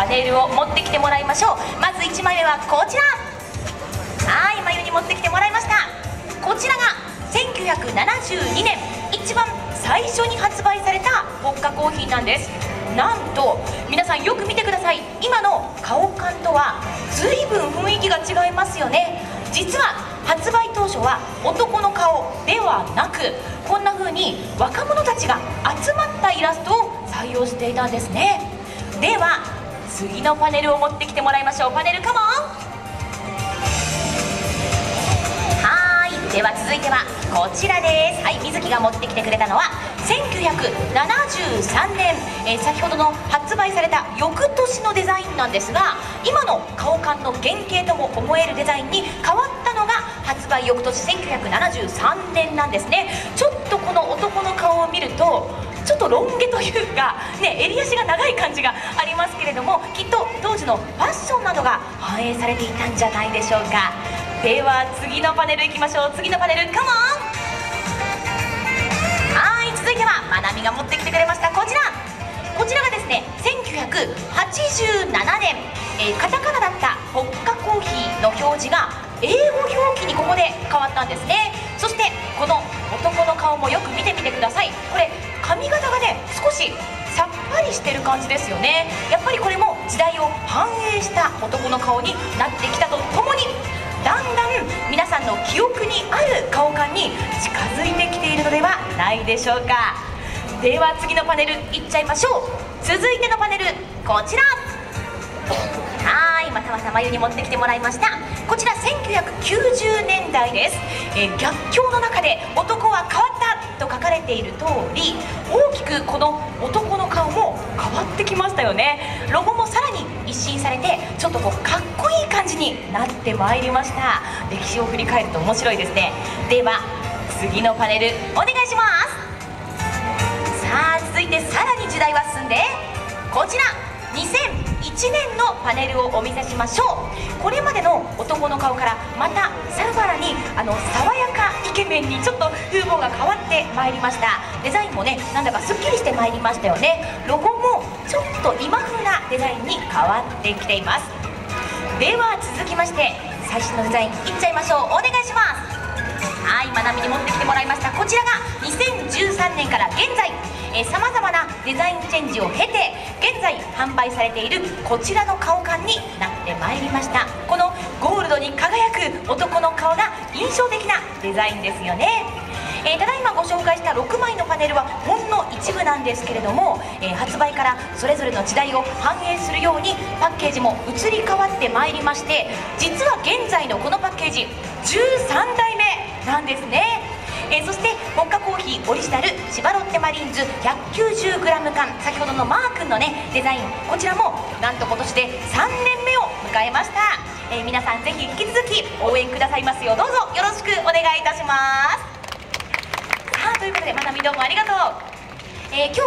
パネルを持ってきてもらいましょう。まず1枚目はこちら、はい、眉に持ってきてもらいました。こちらが1972年一番最初に発売されたポッカコーヒーなんです。なんと皆さんよく見てください。今の顔感とは随分雰囲気が違いますよね。実は発売当初は男の顔ではなく、こんな風に若者たちが集まったイラストを採用していたんですね。では次のパネルを持ってきてもらいましょう。パネルカモン。はい、では続いてはこちらです。はい、水木が持ってきてくれたのは1973年、先ほどの発売された翌年のデザインなんですが、今の顔感の原型とも思えるデザインに変わったのが発売翌年1973年なんですね。ちょっとこの男の顔を見るとちょっとロン毛というか、ね、襟足が長い感じがありますけれども、きっと当時のファッションなどが反映されていたんじゃないでしょうか。では次のパネルいきましょう。次のパネルカモン。続いてはまなみが持ってきてくれましたこちら。こちらがですね1987年、カタカナだったポッカコーヒーの表示が英語表記にここで変わったんですね。そしてこの男の顔もよく見てみてください。これ髪型がね少しさっぱりしてる感じですよね。やっぱりこれも時代を反映した男の顔になってきたとともに、だんだん皆さんの記憶にある顔感に近づいてきているのではないでしょうか。では次のパネルいっちゃいましょう。続いてのパネルこちら、はい、またまた眉に持ってきてもらいました。こちら1990年代です。逆境の中で男は変わったと書かれている通り、大きくこの男の顔も変わってきましたよね。ロゴもさらに一新されてちょっとこうかっこいい感じになってまいりました。歴史を振り返ると面白いですね。では次のパネルお願いします。さあ続いてさらに時代は進んでこちら2001年のパネルをお見せしましょう。これまでの男の顔からまたさらに爽やかイケメンにちょっと風貌が変わってまいりました。デザインもねなんだかすっきりしてまいりましたよね。ロゴもちょっと今風なデザインに変わってきています。では続きまして最新のデザインいっちゃいましょう。お願いします。はい、まなみに持ってきてもらいましたこちらが2013年から現在さまざまなデザインチェンジを経て現在販売されているこちらの顔感になってまいりました。このゴールドに輝く男の顔が印象的なデザインですよね。ただいまご紹介した6枚のパネルはほんの一部なんですけれども、発売からそれぞれの時代を反映するようにパッケージも移り変わってまいりまして、実は現在のこのパッケージ13代目なんですね。そしてポッカコーヒーオリジナル千葉ロッテマリーンズ 190g 缶、先ほどのマー君のねデザイン、こちらもなんと今年で3年目を迎えました。皆さんぜひ引き続き応援くださいますようどうぞよろしくお願いいたします。さあということでまなみどうもありがとう。今日